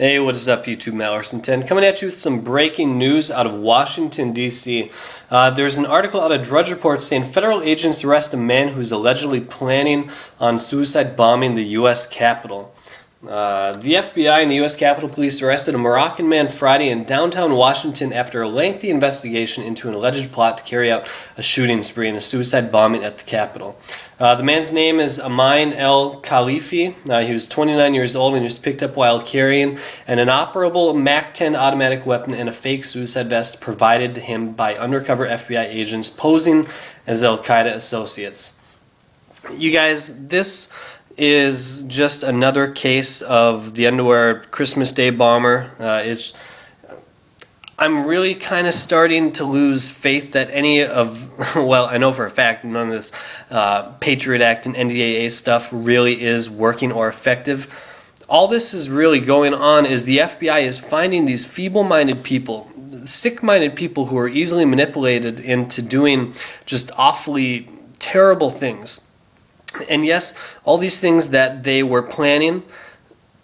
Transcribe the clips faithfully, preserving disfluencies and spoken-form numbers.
Hey, what is up, YouTube? Mallerson ten coming at you with some breaking news out of Washington, D C Uh, there's an article out of Drudge Report saying federal agents arrest a man who's allegedly planning on suicide bombing the U S Capitol. Uh, the F B I and the U S Capitol Police arrested a Moroccan man Friday in downtown Washington after a lengthy investigation into an alleged plot to carry out a shooting spree and a suicide bombing at the Capitol. Uh, the man's name is Amin El-Khalifi. Uh, he was twenty-nine years old and he was picked up while carrying an inoperable mac ten automatic weapon and a fake suicide vest provided to him by undercover F B I agents posing as Al-Qaeda associates. You guys, this is just another case of the underwear Christmas Day bomber. Uh, it's, I'm really kind of starting to lose faith that any of, well, I know for a fact none of this uh, Patriot Act and N D A A stuff really is working or effective. All this is really going on is the F B I is finding these feeble-minded people, sick-minded people who are easily manipulated into doing just awfully terrible things. And yes, all these things that they were planning,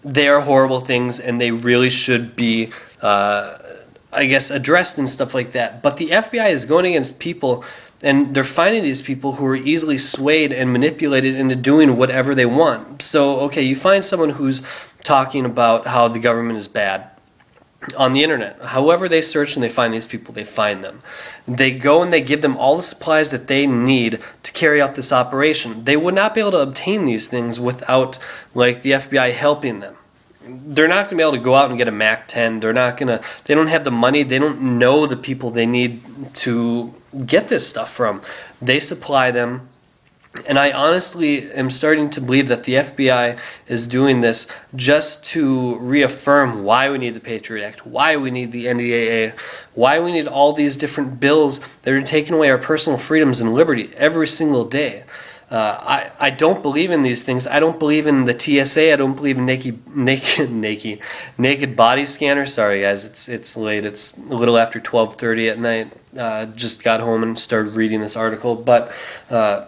they are horrible things and they really should be, uh, I guess, addressed and stuff like that. But the F B I is going against people and they're finding these people who are easily swayed and manipulated into doing whatever they want. So, okay, you find someone who's talking about how the government is bad on the internet. However they search and they find these people, they find them. They go and they give them all the supplies that they need to carry out this operation. They would not be able to obtain these things without, like, the F B I helping them. They're not going to be able to go out and get a mac ten. They're not going to, they don't have the money. They don't know the people they need to get this stuff from. They supply them. And I honestly am starting to believe that the F B I is doing this just to reaffirm why we need the Patriot Act, why we need the N D A A, why we need all these different bills that are taking away our personal freedoms and liberty every single day. Uh, I, I don't believe in these things. I don't believe in the T S A. I don't believe in naked, naked, naked, naked body scanner. Sorry, guys. It's, it's late. It's a little after twelve thirty at night. Uh, just got home and started reading this article. But Uh,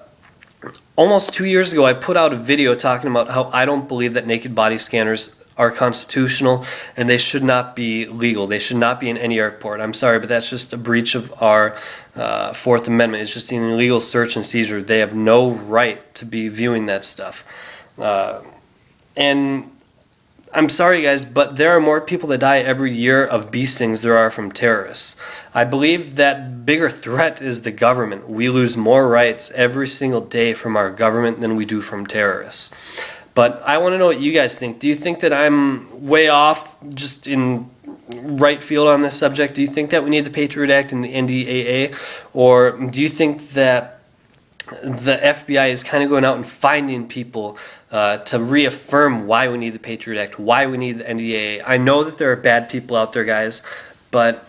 Almost two years ago, I put out a video talking about how I don't believe that naked body scanners are constitutional and they should not be legal. They should not be in any airport. I'm sorry, but that's just a breach of our uh, Fourth Amendment. It's just an illegal search and seizure. They have no right to be viewing that stuff. Uh, and I'm sorry, guys, but there are more people that die every year of bee stings there are from terrorists. I believe that bigger threat is the government. We lose more rights every single day from our government than we do from terrorists. But I want to know what you guys think. Do you think that I'm way off just in right field on this subject? Do you think that we need the Patriot Act and the N D A A? Or do you think that the F B I is kind of going out and finding people uh, to reaffirm why we need the Patriot Act, why we need the N D A A? I know that there are bad people out there, guys, but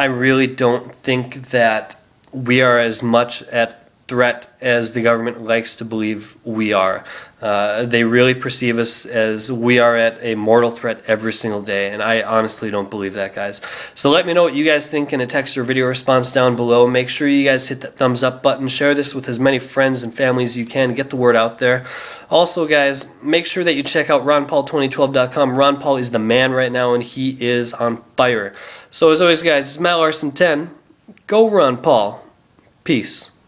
I really don't think that we are as much at threat as the government likes to believe we are. Uh, they really perceive us as we are at a mortal threat every single day, and I honestly don't believe that, guys. So let me know what you guys think in a text or video response down below. Make sure you guys hit that thumbs up button. Share this with as many friends and families as you can. Get the word out there. Also, guys, make sure that you check out Ron Paul twenty twelve dot com. Ron Paul is the man right now, and he is on fire. So as always, guys, it's Mallerson ten. Go Ron Paul. Peace.